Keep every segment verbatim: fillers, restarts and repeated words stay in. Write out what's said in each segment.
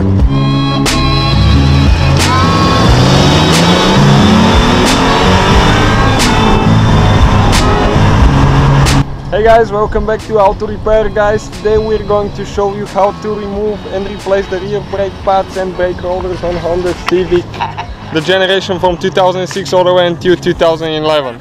here. Hey guys, welcome back to How to Repair Guys. Today we're going to show you how to remove and replace the rear brake pads and brake rollers on Honda Civic, the generation from two thousand six all the way until two thousand eleven.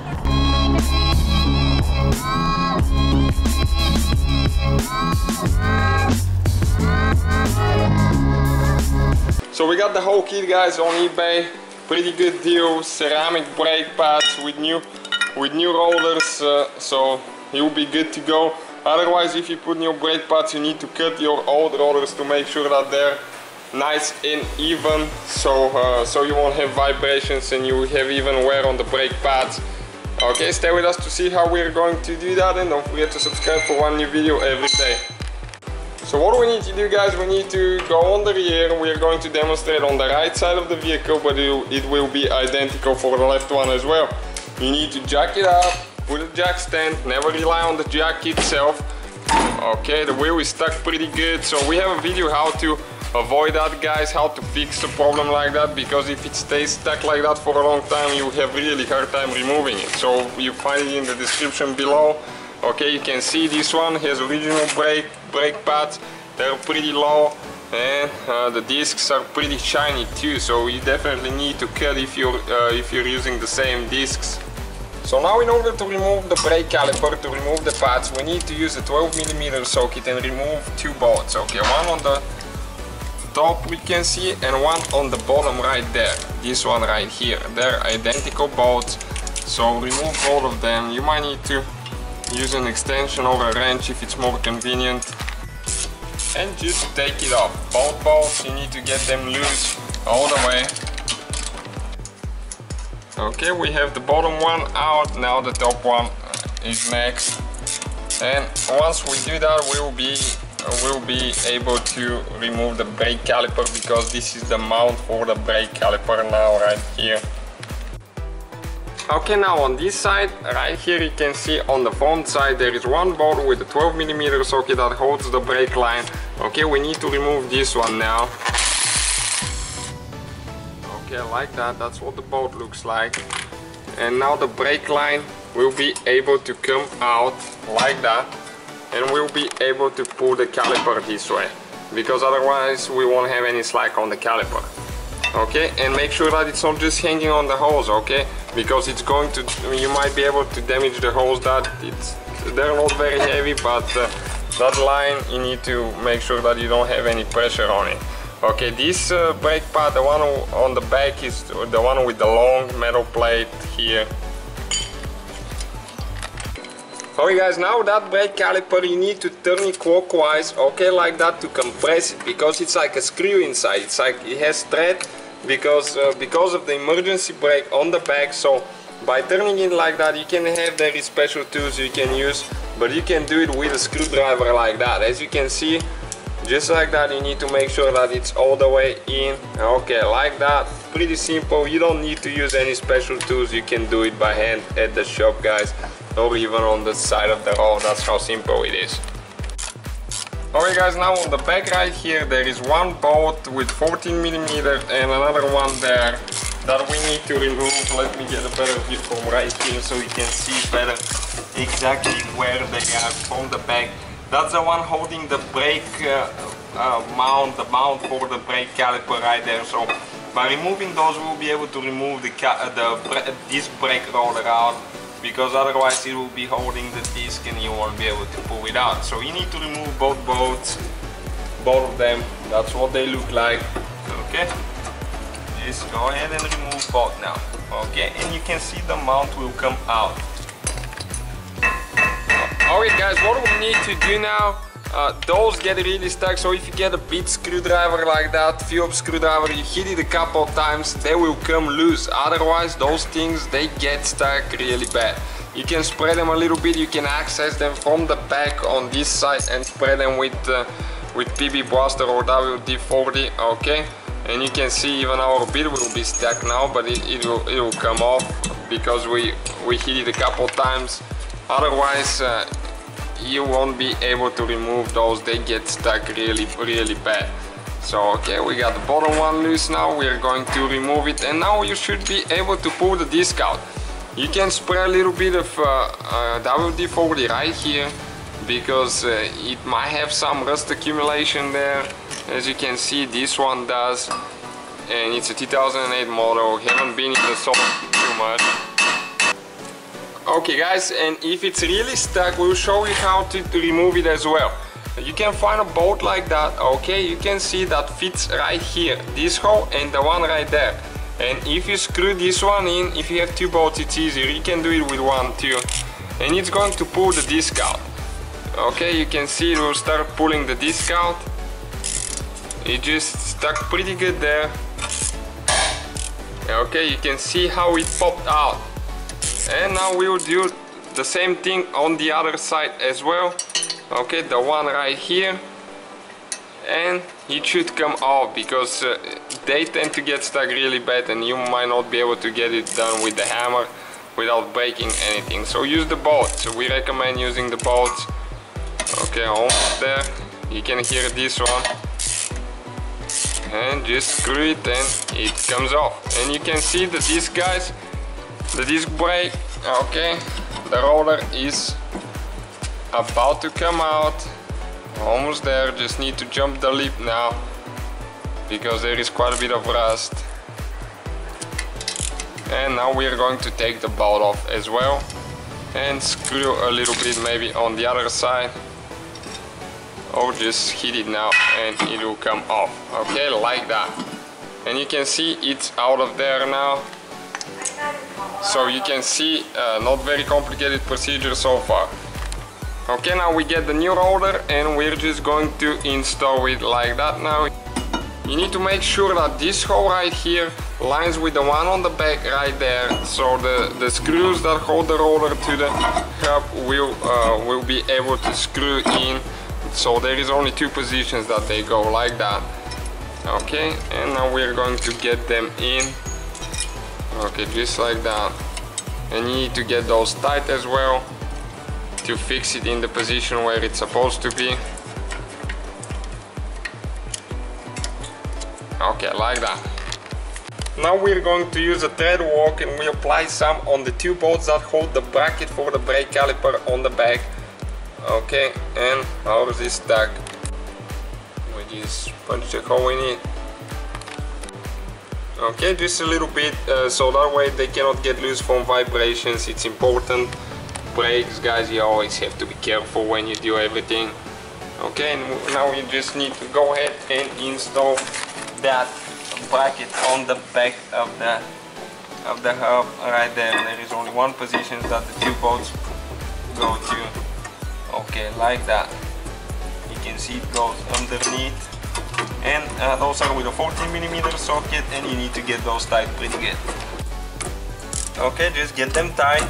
So we got the whole kit guys on eBay, pretty good deal, ceramic brake pads with new with new rollers, uh, so you'll be good to go. Otherwise, if you put new brake pads, you need to cut your old rollers to make sure that they're nice and even, so uh, so you won't have vibrations and you have even wear on the brake pads. Okay, stay with us to see how we're going to do that, and don't forget to subscribe for one new video every day. So what we need to do guys, we need to go on the rear. We're going to demonstrate on the right side of the vehicle, but it will be identical for the left one as well. You need to jack it up, put a jack stand, never rely on the jack itself. Okay, the wheel is stuck pretty good, so we have a video how to avoid that guys, how to fix a problem like that, because if it stays stuck like that for a long time, you have really hard time removing it. So you find it in the description below. Okay, you can see this one has original brake brake pads. They're pretty low, and uh, the discs are pretty shiny too. So you definitely need to cut if you're uh, if you're using the same discs. So now, in order to remove the brake caliper, to remove the pads, we need to use a twelve millimeter socket and remove two bolts. Okay, one on the top we can see, and one on the bottom right there. This one right here. They're identical bolts. So remove all of them. You might need to use an extension or a wrench if it's more convenient, and just take it off. Both bolts, you need to get them loose all the way. Okay, we have the bottom one out, now the top one is next, and once we do that, we will be will be able to remove the brake caliper, because this is the mount for the brake caliper now right here. Okay, now on this side, right here, you can see on the front side there is one bolt with a twelve millimeter socket that holds the brake line. Okay, we need to remove this one now. Okay, like that, that's what the bolt looks like. And now the brake line will be able to come out like that, and we'll be able to pull the caliper this way, because otherwise we won't have any slack on the caliper. Okay, and make sure that it's not just hanging on the hose, okay, because it's going to, you might be able to damage the hose. That it's, they're not very heavy, but uh, that line, you need to make sure that you don't have any pressure on it. Okay, this uh, brake pad, the one on the back, is the one with the long metal plate here. Alright guys, now that brake caliper, you need to turn it clockwise, okay, like that, to compress it, because it's like a screw inside. It's like it has thread, because uh, because of the emergency brake on the back. So by turning it like that, you can have, there is special tools you can use, but you can do it with a screwdriver like that. As you can see, just like that, you need to make sure that it's all the way in. Okay, like that, pretty simple. You don't need to use any special tools. You can do it by hand at the shop guys, or even on the side of the road. That's how simple it is. Alright guys, now on the back right here, there is one bolt with fourteen millimeter and another one there that we need to remove. Let me get a better view from right here, so you can see better exactly where they are from the back. That's the one holding the brake uh, uh, mount, the mount for the brake caliper right there. So by removing those, we'll be able to remove the, uh, the this brake roller out, because otherwise it will be holding the disc and you won't be able to pull it out. So you need to remove both bolts, both of them. That's what they look like. Okay, just go ahead and remove both now. Okay, and you can see the mount will come out. Alright guys, what we need to do now, uh, those get really stuck, so if you get a big screwdriver like that, Phillips screwdriver, you hit it a couple of times, they will come loose. Otherwise those things, they get stuck really bad. You can spray them a little bit, you can access them from the back on this side and spray them with uh, with P B Blaster or W D forty, okay? And you can see even our bit will be stuck now, but it, it, will, it will come off, because we, we hit it a couple of times. Otherwise, uh, you won't be able to remove those, they get stuck really, really bad. So okay, we got the bottom one loose now, we are going to remove it, and now you should be able to pull the disc out. You can spray a little bit of uh, uh, W D forty right here, because uh, it might have some rust accumulation there. As you can see, this one does, and it's a two thousand eight model, haven't been in the soil too much. Okay guys, and if it's really stuck, we'll show you how to, to remove it as well. You can find a bolt like that, okay, you can see that fits right here, this hole and the one right there. And if you screw this one in, if you have two bolts it's easier, you can do it with one too. And it's going to pull the disc out. Okay, you can see it will start pulling the disc out. It just stuck pretty good there. Okay, you can see how it popped out. And now we will do the same thing on the other side as well. Okay, the one right here. And it should come off, because uh, they tend to get stuck really bad and you might not be able to get it done with the hammer without breaking anything. So use the bolts. So we recommend using the bolts. Okay, almost there. You can hear this one. And just screw it and it comes off. And you can see the disc, guys, the disc brake. Okay, the roller is about to come out. Almost there, just need to jump the lip now, because there is quite a bit of rust. And now we are going to take the bolt off as well. And screw a little bit maybe on the other side. Or just hit it now and it will come off. Okay, like that. And you can see it's out of there now. So you can see uh, not very complicated procedure so far. Okay, now we get the new roller and we're just going to install it like that now. You need to make sure that this hole right here lines with the one on the back right there, so the, the screws that hold the roller to the hub will, uh, will be able to screw in. So there is only two positions that they go like that. Okay, and now we're going to get them in. Okay, just like that. And you need to get those tight as well to fix it in the position where it's supposed to be. Okay, like that. Now we're going to use a thread walk and we apply some on the two bolts that hold the bracket for the brake caliper on the back. Okay, and how is this stuck? We just punch the hole in it. Okay, just a little bit, uh, so that way they cannot get loose from vibrations. It's important. Brakes, guys, you always have to be careful when you do everything. Okay, and now you just need to go ahead and install that bracket on the back of the of the hub right there. There is only one position that the two bolts go to. Okay, like that. You can see it goes underneath, and uh, those are with a fourteen millimeter socket, and you need to get those tight pretty good. Okay, just get them tight.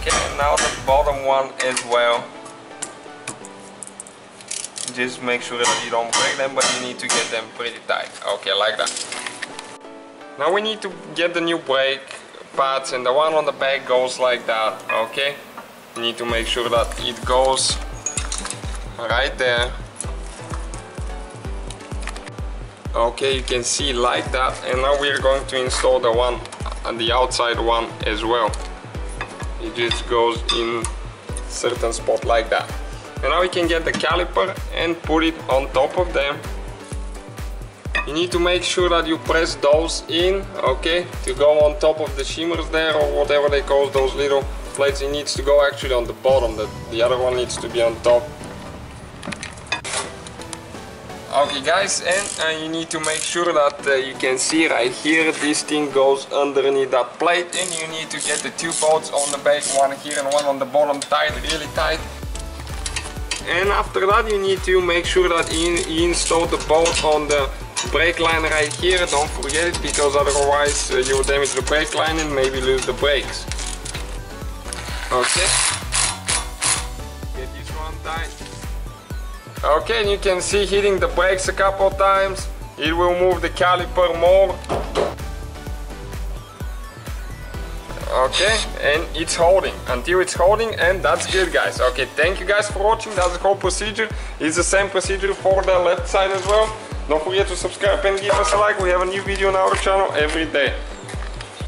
Okay, and now the bottom one as well. Just make sure that you don't break them, but you need to get them pretty tight. Okay, like that. Now we need to get the new brake pads, and the one on the back goes like that. Okay, you need to make sure that it goes right there. Okay, you can see like that. And now we're going to install the one on the outside one as well. It just goes in certain spot like that. And now we can get the caliper and put it on top of them. You need to make sure that you press those in, okay, to go on top of the shimmers there, or whatever they call those little plates. It needs to go actually on the bottom, the, the other one needs to be on top. Okay guys, and uh, you need to make sure that uh, you can see right here, this thing goes underneath that plate, and you need to get the two bolts on the back, one here and one on the bottom, tight, really tight. And after that you need to make sure that you install the bolt on the brake line right here. Don't forget it, because otherwise you will damage the brake line and maybe lose the brakes. Okay. Get this one tight. Okay, and you can see hitting the brakes a couple times. It will move the caliper more. okay, and it's holding until it's holding, and that's good, guys. Okay, thank you guys for watching. That's the whole procedure. It's the same procedure for the left side as well. Don't forget to subscribe and give us a like. We have a new video on our channel every day.